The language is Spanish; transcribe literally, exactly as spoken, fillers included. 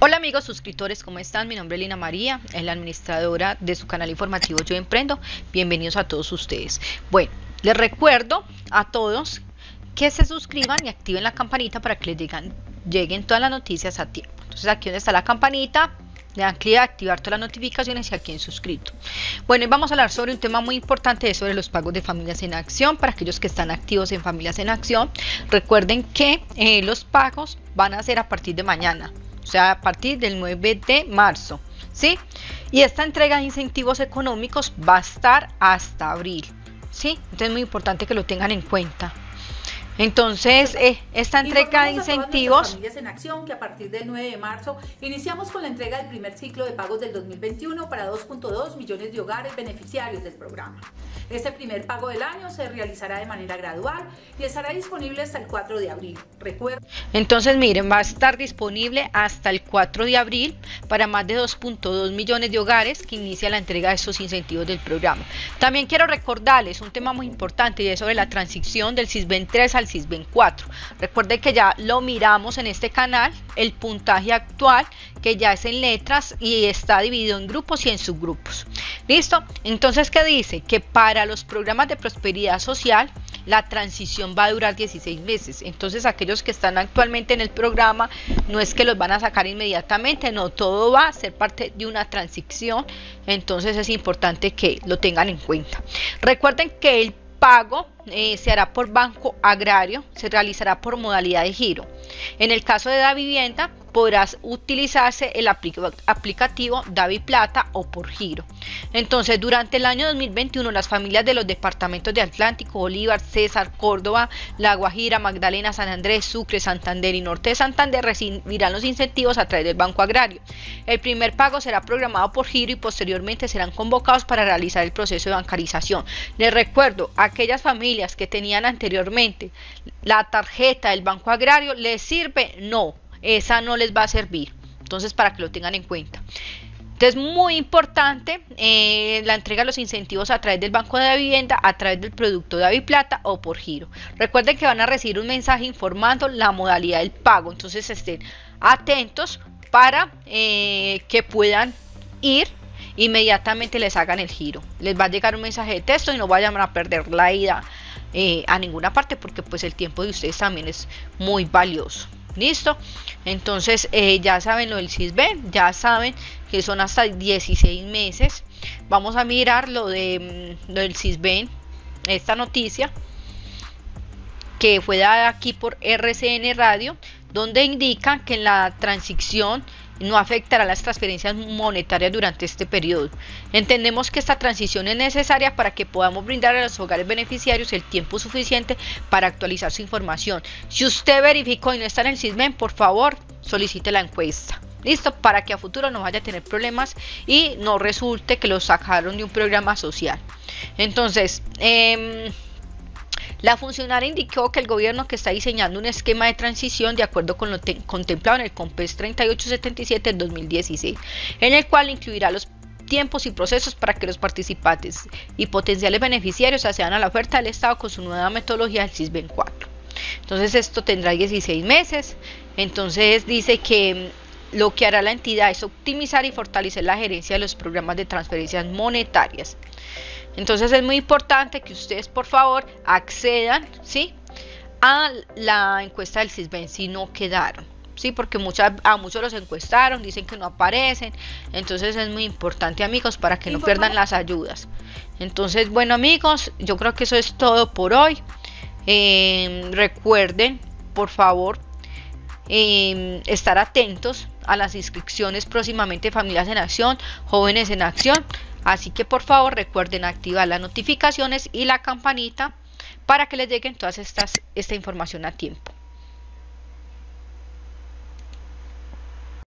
Hola amigos suscriptores, ¿cómo están? Mi nombre es Lina María, es la administradora de su canal informativo Yo Emprendo. Bienvenidos a todos ustedes. Bueno, les recuerdo a todos que se suscriban y activen la campanita para que les lleguen, lleguen todas las noticias a tiempo. Entonces aquí donde está la campanita, le dan clic a activar todas las notificaciones y aquí en suscrito. Bueno, y vamos a hablar sobre un tema muy importante, sobre los pagos de Familias en Acción. Para aquellos que están activos en Familias en Acción, recuerden que eh, los pagos van a ser a partir de mañana. O sea, a partir del nueve de marzo, ¿sí? Y esta entrega de incentivos económicos va a estar hasta abril, ¿sí? Entonces es muy importante que lo tengan en cuenta. Entonces, eh, esta entrega de incentivos... Familias en Acción, que a partir del nueve de marzo iniciamos con la entrega del primer ciclo de pagos del dos mil veintiuno para dos punto dos millones de hogares beneficiarios del programa. Este primer pago del año se realizará de manera gradual y estará disponible hasta el cuatro de abril. Recuerda... Entonces, miren, va a estar disponible hasta el cuatro de abril para más de dos punto dos millones de hogares que inicia la entrega de estos incentivos del programa. También quiero recordarles un tema muy importante y es sobre la transición del SISBEN tres al SISBEN cuatro. Recuerden que ya lo miramos en este canal, el puntaje actual, que ya es en letras y está dividido en grupos y en subgrupos. ¿Listo? Entonces, ¿qué dice? Que para los programas de prosperidad social, la transición va a durar dieciséis meses. Entonces, aquellos que están actualmente en el programa, no es que los van a sacar inmediatamente, no, todo va a ser parte de una transición. Entonces, es importante que lo tengan en cuenta. Recuerden que el pago eh, se hará por Banco Agrario, se realizará por modalidad de giro. En el caso de Davivienda, podrás utilizarse el aplic- aplicativo DaviPlata o por giro. Entonces, durante el año dos mil veintiuno, las familias de los departamentos de Atlántico, Bolívar, César, Córdoba, La Guajira, Magdalena, San Andrés, Sucre, Santander y Norte de Santander recibirán los incentivos a través del Banco Agrario. El primer pago será programado por giro y posteriormente serán convocados para realizar el proceso de bancarización. Les recuerdo, aquellas familias que tenían anteriormente la tarjeta del Banco Agrario, ¿les sirve? No, esa no les va a servir. Entonces, para que lo tengan en cuenta. Entonces, muy importante eh, la entrega de los incentivos a través del Banco de la Vivienda, a través del producto de DaviPlata o por giro. Recuerden que van a recibir un mensaje informando la modalidad del pago. Entonces, estén atentos para eh, que puedan ir inmediatamente, les hagan el giro. Les va a llegar un mensaje de texto y no vayan a perder la ida eh, a ninguna parte, porque pues el tiempo de ustedes también es muy valioso. Listo, entonces eh, ya saben lo del SISBEN, ya saben que son hasta dieciséis meses. Vamos a mirar lo, de, lo del SISBEN, esta noticia que fue dada aquí por R C N Radio, donde indica que en la transición no afectará las transferencias monetarias durante este periodo. Entendemos que esta transición es necesaria para que podamos brindar a los hogares beneficiarios el tiempo suficiente para actualizar su información. Si usted verificó y no está en el SISBEN, por favor, solicite la encuesta. Listo, para que a futuro no vaya a tener problemas y no resulte que lo sacaron de un programa social. Entonces, eh, la funcionaria indicó que el gobierno que está diseñando un esquema de transición de acuerdo con lo contemplado en el COMPES treinta y ocho setenta y siete del dos mil dieciséis, en el cual incluirá los tiempos y procesos para que los participantes y potenciales beneficiarios accedan a la oferta del Estado con su nueva metodología del SISBEN cuatro. Entonces, esto tendrá dieciséis meses. Entonces, dice que lo que hará la entidad es optimizar y fortalecer la gerencia de los programas de transferencias monetarias. Entonces, es muy importante que ustedes, por favor, accedan, ¿sí?, a la encuesta del SISBEN si no quedaron, ¿sí?, porque muchas, a muchos los encuestaron, dicen que no aparecen. Entonces, es muy importante, amigos, para que no pierdan las ayudas. Entonces, bueno, amigos, yo creo que eso es todo por hoy. Eh, recuerden, por favor, eh, estar atentos a las inscripciones próximamente de Familias en Acción, Jóvenes en Acción. Así que por favor recuerden activar las notificaciones y la campanita para que les lleguen todas estas esta información a tiempo.